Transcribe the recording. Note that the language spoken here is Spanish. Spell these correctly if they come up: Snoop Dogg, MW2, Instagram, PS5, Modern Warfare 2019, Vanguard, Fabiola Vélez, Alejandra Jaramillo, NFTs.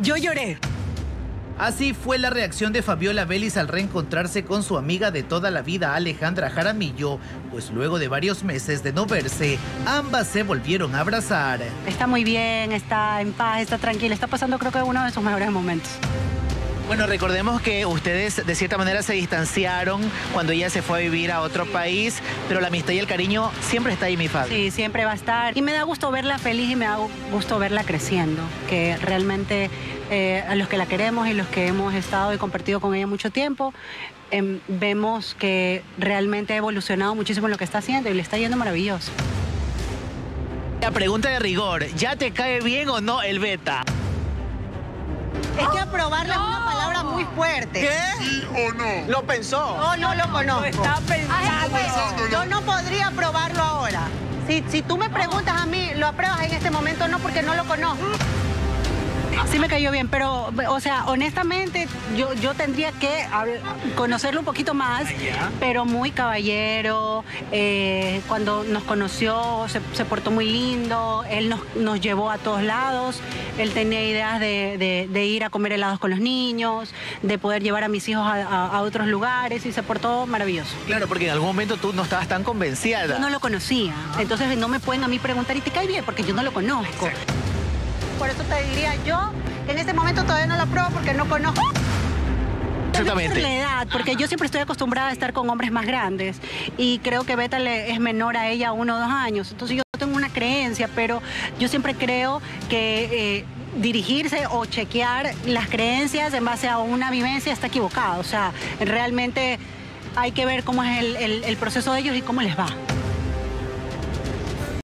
Yo lloré. Así fue la reacción de Fabiola Vélez al reencontrarse con su amiga de toda la vida, Alejandra Jaramillo, pues luego de varios meses de no verse, ambas se volvieron a abrazar. Está muy bien, está en paz, está tranquila, está pasando creo que uno de sus mejores momentos. Bueno, recordemos que ustedes de cierta manera se distanciaron cuando ella se fue a vivir a otro país, pero la amistad y el cariño siempre está ahí, mi Fabi. Sí, siempre va a estar. Y me da gusto verla feliz y me da gusto verla creciendo, que realmente a los que la queremos y los que hemos estado y compartido con ella mucho tiempo, vemos que realmente ha evolucionado muchísimo en lo que está haciendo y le está yendo maravilloso. La pregunta de rigor, ¿ya te cae bien o no el beta? Es que aprobarla es una palabra muy fuerte. ¿Qué? ¿Sí o no? ¿Lo pensó? No, no lo conozco. Lo está pensando. Ay, pues, yo no podría aprobarlo ahora. Si tú me preguntas a mí, ¿lo apruebas en este momento? No, porque no lo conozco. Sí me cayó bien, pero, o sea, honestamente, yo tendría que conocerlo un poquito más, pero muy caballero. Cuando nos conoció, se portó muy lindo, él nos llevó a todos lados, él tenía ideas de ir a comer helados con los niños, de poder llevar a mis hijos a otros lugares, y se portó maravilloso. Claro, porque en algún momento tú no estabas tan convencida. Yo no lo conocía, entonces no me pueden a mí preguntar, ¿y te cae bien? Porque yo no lo conozco. Exacto. Por eso te diría yo que en este momento todavía no la apruebo porque no conozco. Exactamente. Por la edad, porque yo siempre estoy acostumbrada a estar con hombres más grandes y creo que Beta es menor a ella 1 o 2 años. Entonces yo tengo una creencia, pero yo siempre creo que dirigirse o chequear las creencias en base a una vivencia está equivocado. O sea, realmente hay que ver cómo es el proceso de ellos y cómo les va.